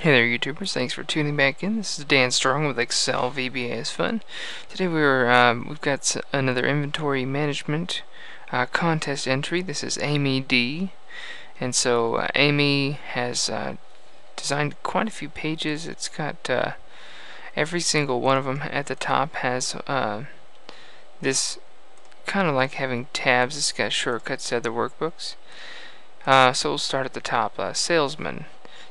Hey there YouTubers, thanks for tuning back in. This is Dan Strong with Excel VBA is Fun. Today we've got another inventory management contest entry. This is Amy D. And so Amy has designed quite a few pages. It's got every single one of them at the top has this kind of like having tabs. It's got shortcuts to other workbooks. So we'll start at the top, salesman.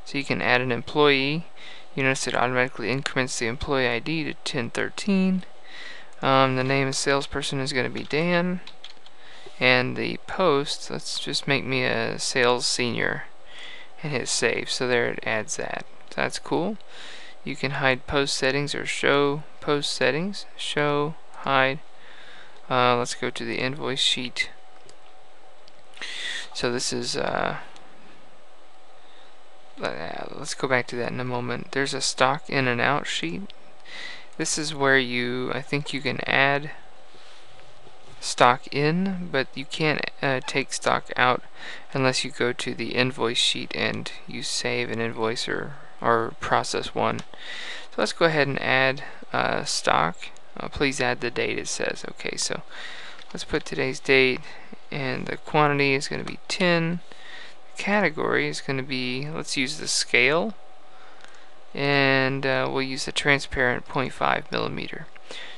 So you can add an employee. You notice it automatically increments the employee ID to 1013. The name of salesperson is going to be Dan, and the post, let's just make me a sales senior and hit save. So there it adds that. So that's cool. You can hide post settings or show post settings. Show, hide. Let's go to the invoice sheet. So this is let's go back to that in a moment. There's a stock in and out sheet. This is where I think you can add stock in, but you can't take stock out unless you go to the invoice sheet and you save an invoice or process one. So let's go ahead and add stock. Please add the date, it says. Okay, so let's put today's date, and the quantity is going to be 10. Category is going to be, let's use the scale, and we'll use the transparent 0.5 millimeter.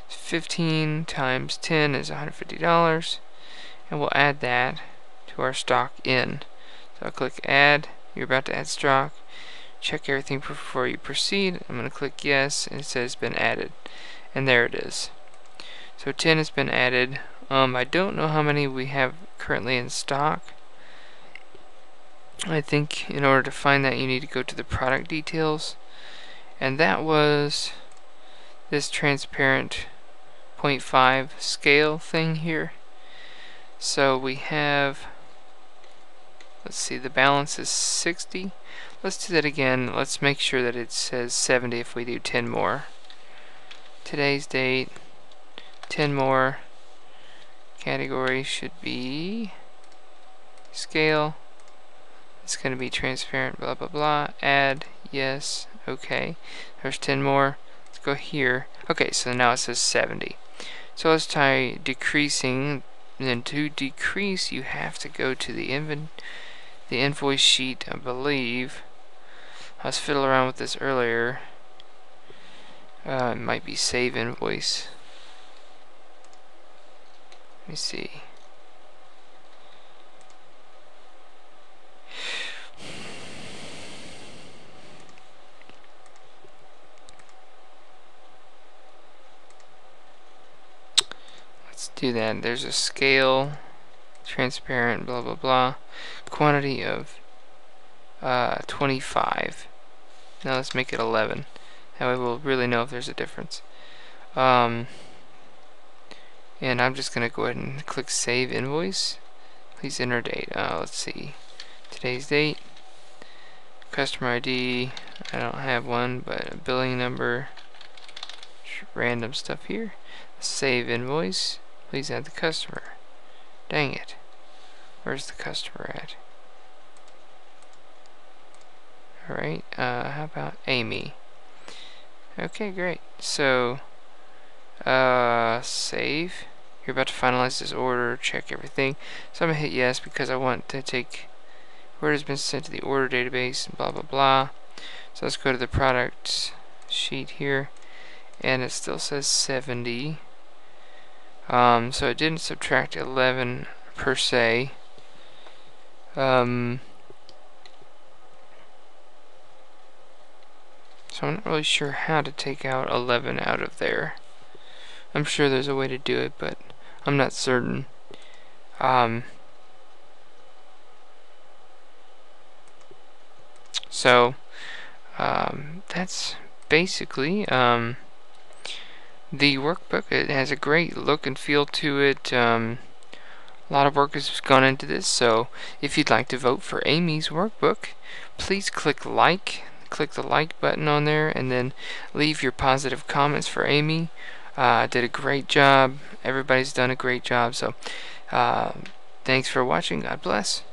15 times 10 is $150, and we'll add that to our stock in. So I'll click add. You're about to add stock. Check everything before you proceed. I'm going to click yes, and it says been added, and there it is. So 10 has been added. I don't know how many we have currently in stock. I think in order to find that you need to go to the product details, and that was this transparent 0.5 scale thing here. So we have, let's see, the balance is 60. Let's do that again. Let's make sure that it says 70 if we do 10 more. Today's date, 10 more. Category should be scale. It's going to be transparent, blah blah blah. Add, yes, okay. There's 10 more. Let's go here. Okay, so now it says 70. So let's try decreasing. And then to decrease, you have to go to the invoice sheet, I believe. I was fiddling around with this earlier. It might be save invoice. Let me see. Do that. There's a scale, transparent, blah blah blah, quantity of 25. Now let's make it 11. That way we'll really know if there's a difference. And I'm just gonna go ahead and click save invoice. Please enter date. Let's see, today's date. Customer ID, I don't have one, but a billing number. Random stuff here. Save invoice. Please add the customer. Dang it. Where's the customer at? Alright, how about Amy? Okay, great. So, save. You're about to finalize this order, check everything. So I'm going to hit yes because I want to take where it has been sent to the order database, and blah, blah, blah. So let's go to the product sheet here, and it still says 70. So it didn't subtract 11 per se. So I'm not really sure how to take out 11 out of there. I'm sure there's a way to do it, but I'm not certain. That's basically the workbook. It has a great look and feel to it. A lot of work has gone into this, so if you'd like to vote for Amy's workbook, please click the like button on there, and then leave your positive comments for Amy. Did a great job. Everybody's done a great job, so thanks for watching. God bless.